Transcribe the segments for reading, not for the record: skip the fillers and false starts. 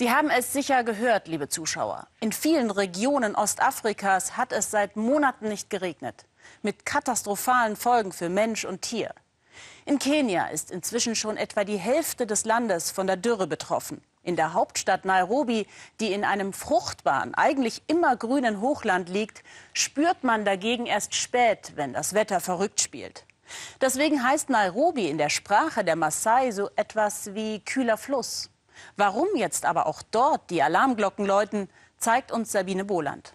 Sie haben es sicher gehört, liebe Zuschauer. In vielen Regionen Ostafrikas hat es seit Monaten nicht geregnet. Mit katastrophalen Folgen für Mensch und Tier. In Kenia ist inzwischen schon etwa die Hälfte des Landes von der Dürre betroffen. In der Hauptstadt Nairobi, die in einem fruchtbaren, eigentlich immer grünen Hochland liegt, spürt man dagegen erst spät, wenn das Wetter verrückt spielt. Deswegen heißt Nairobi in der Sprache der Maasai so etwas wie kühler Fluss. Warum jetzt aber auch dort die Alarmglocken läuten, zeigt uns Sabine Boland.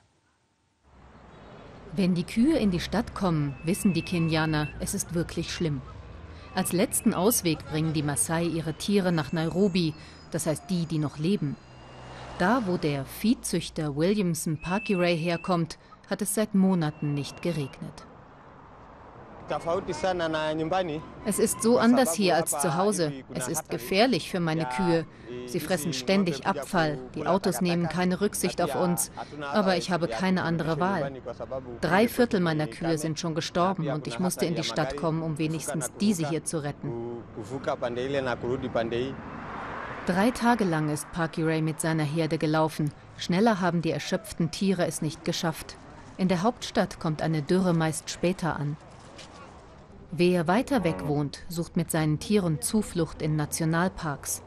Wenn die Kühe in die Stadt kommen, wissen die Kenianer, es ist wirklich schlimm. Als letzten Ausweg bringen die Maasai ihre Tiere nach Nairobi, das heißt die, die noch leben. Da, wo der Viehzüchter Williamson Parkirai herkommt, hat es seit Monaten nicht geregnet. Es ist so anders hier als zu Hause. Es ist gefährlich für meine Kühe. Sie fressen ständig Abfall. Die Autos nehmen keine Rücksicht auf uns. Aber ich habe keine andere Wahl. 3/4 meiner Kühe sind schon gestorben und ich musste in die Stadt kommen, um wenigstens diese hier zu retten. 3 Tage lang ist Parkirai mit seiner Herde gelaufen. Schneller haben die erschöpften Tiere es nicht geschafft. In der Hauptstadt kommt eine Dürre meist später an. Wer weiter weg wohnt, sucht mit seinen Tieren Zuflucht in Nationalparks.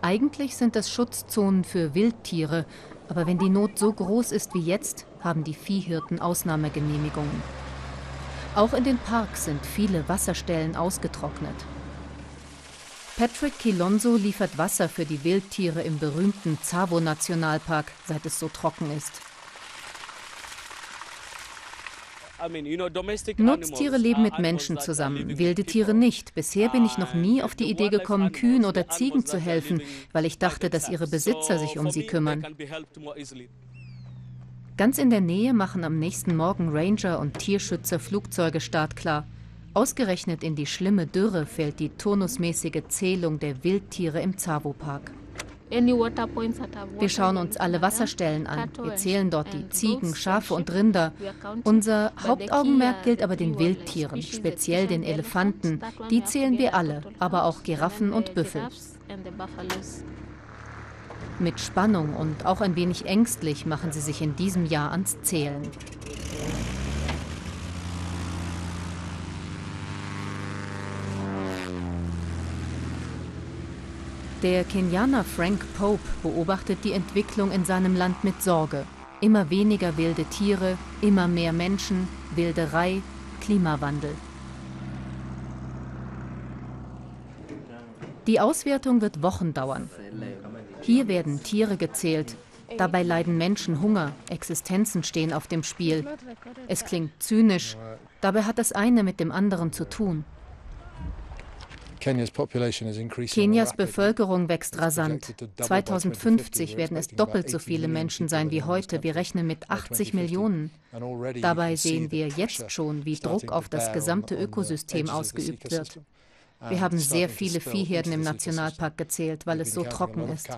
Eigentlich sind das Schutzzonen für Wildtiere, aber wenn die Not so groß ist wie jetzt, haben die Viehhirten Ausnahmegenehmigungen. Auch in den Parks sind viele Wasserstellen ausgetrocknet. Patrick Kilonzo liefert Wasser für die Wildtiere im berühmten Tsavo-Nationalpark, seit es so trocken ist. Nutztiere leben mit Menschen zusammen, wilde Tiere nicht. Bisher bin ich noch nie auf die Idee gekommen, Kühen oder Ziegen zu helfen, weil ich dachte, dass ihre Besitzer sich um sie kümmern. Ganz in der Nähe machen am nächsten Morgen Ranger und Tierschützer Flugzeuge startklar. Ausgerechnet in die schlimme Dürre fällt die turnusmäßige Zählung der Wildtiere im Tsavo-Park. Wir schauen uns alle Wasserstellen an. Wir zählen dort die Ziegen, Schafe und Rinder. Unser Hauptaugenmerk gilt aber den Wildtieren, speziell den Elefanten. Die zählen wir alle, aber auch Giraffen und Büffel. Mit Spannung und auch ein wenig ängstlich machen sie sich in diesem Jahr ans Zählen. Der Kenianer Frank Pope beobachtet die Entwicklung in seinem Land mit Sorge. Immer weniger wilde Tiere, immer mehr Menschen, Wilderei, Klimawandel. Die Auswertung wird Wochen dauern. Hier werden Tiere gezählt. Dabei leiden Menschen Hunger, Existenzen stehen auf dem Spiel. Es klingt zynisch, dabei hat das eine mit dem anderen zu tun. Kenias Bevölkerung wächst rasant. 2050 werden es doppelt so viele Menschen sein wie heute. Wir rechnen mit 80 Millionen. Dabei sehen wir jetzt schon, wie Druck auf das gesamte Ökosystem ausgeübt wird. Wir haben sehr viele Viehherden im Nationalpark gezählt, weil es so trocken ist.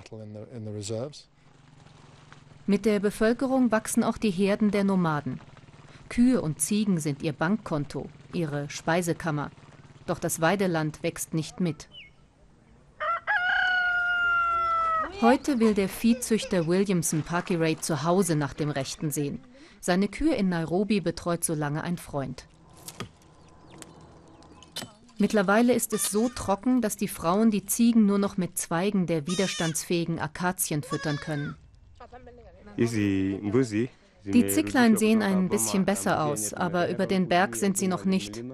Mit der Bevölkerung wachsen auch die Herden der Nomaden. Kühe und Ziegen sind ihr Bankkonto, ihre Speisekammer. Doch das Weideland wächst nicht mit. Heute will der Viehzüchter Williamson Parkirai zu Hause nach dem Rechten sehen. Seine Kühe in Nairobi betreut so lange ein Freund. Mittlerweile ist es so trocken, dass die Frauen die Ziegen nur noch mit Zweigen der widerstandsfähigen Akazien füttern können. Die Zicklein sehen ein bisschen besser aus, aber über den Berg sind sie noch nicht.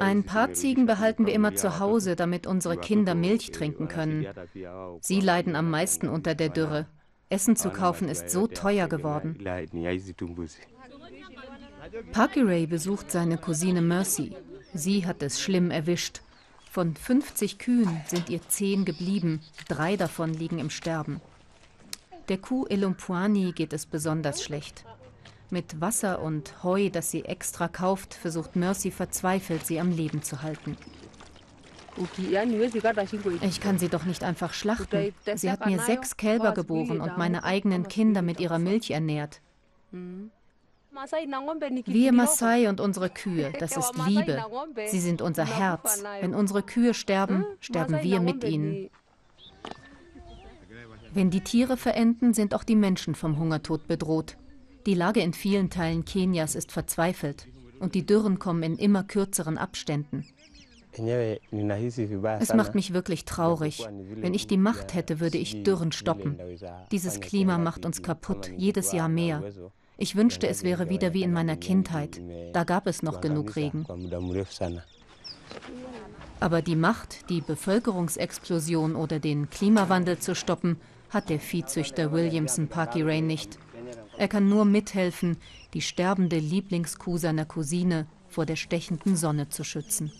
Ein paar Ziegen behalten wir immer zu Hause, damit unsere Kinder Milch trinken können. Sie leiden am meisten unter der Dürre. Essen zu kaufen ist so teuer geworden. Parkirai besucht seine Cousine Mercy. Sie hat es schlimm erwischt. Von 50 Kühen sind ihr 10 geblieben, 3 davon liegen im Sterben. Der Kuh Ilumpuani geht es besonders schlecht. Mit Wasser und Heu, das sie extra kauft, versucht Mercy verzweifelt, sie am Leben zu halten. Ich kann sie doch nicht einfach schlachten. Sie hat mir 6 Kälber geboren und meine eigenen Kinder mit ihrer Milch ernährt. Wir Maasai und unsere Kühe, das ist Liebe. Sie sind unser Herz. Wenn unsere Kühe sterben, sterben wir mit ihnen. Wenn die Tiere verenden, sind auch die Menschen vom Hungertod bedroht. Die Lage in vielen Teilen Kenias ist verzweifelt und die Dürren kommen in immer kürzeren Abständen. Es macht mich wirklich traurig. Wenn ich die Macht hätte, würde ich Dürren stoppen. Dieses Klima macht uns kaputt, jedes Jahr mehr. Ich wünschte, es wäre wieder wie in meiner Kindheit. Da gab es noch genug Regen. Aber die Macht, die Bevölkerungsexplosion oder den Klimawandel zu stoppen, hat der Viehzüchter Williamson Parkirai nicht. Er kann nur mithelfen, die sterbende Lieblingskuh seiner Cousine vor der stechenden Sonne zu schützen.